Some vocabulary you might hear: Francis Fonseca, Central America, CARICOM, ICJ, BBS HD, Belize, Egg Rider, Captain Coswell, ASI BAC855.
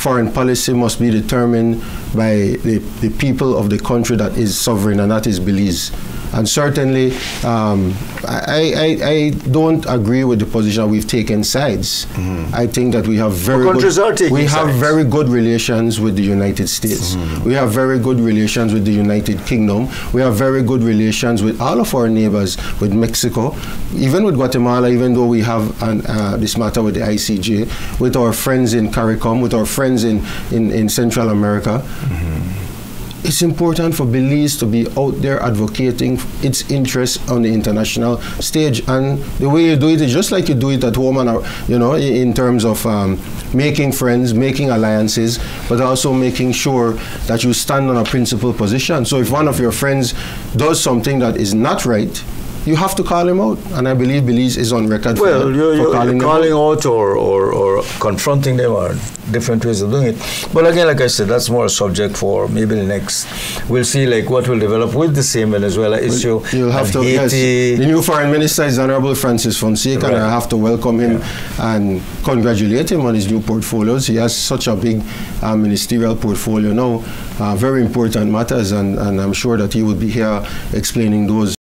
foreign policy must be determined by the people of the country that is sovereign, and that is Belize. And certainly, I don't agree with the position that we've taken sides. Mm-hmm. I think that we have very good relations with the United States. Mm-hmm. We have very good relations with the United Kingdom. We have very good relations with all of our neighbors, with Mexico, even with Guatemala, even though we have this matter with the ICJ, with our friends in CARICOM, with our friends in Central America. Mm-hmm. It's important for Belize to be out there advocating its interests on the international stage, and the way you do it is just like you do it at home, and you know, in terms of making friends, making alliances, but also making sure that you stand on a principled position. So if one of your friends does something that is not right, you have to call him out, and I believe Belize is on record for calling out or confronting them are different ways of doing it. But again, like I said, that's more a subject for maybe the next. We'll see like what will develop with the same Venezuela issue. You'll have to, yes, the new foreign minister is Honorable Francis Fonseca, right, and I have to welcome him, yeah, and congratulate him on his new portfolios. He has such a big ministerial portfolio now, very important matters, and I'm sure that he will be here explaining those.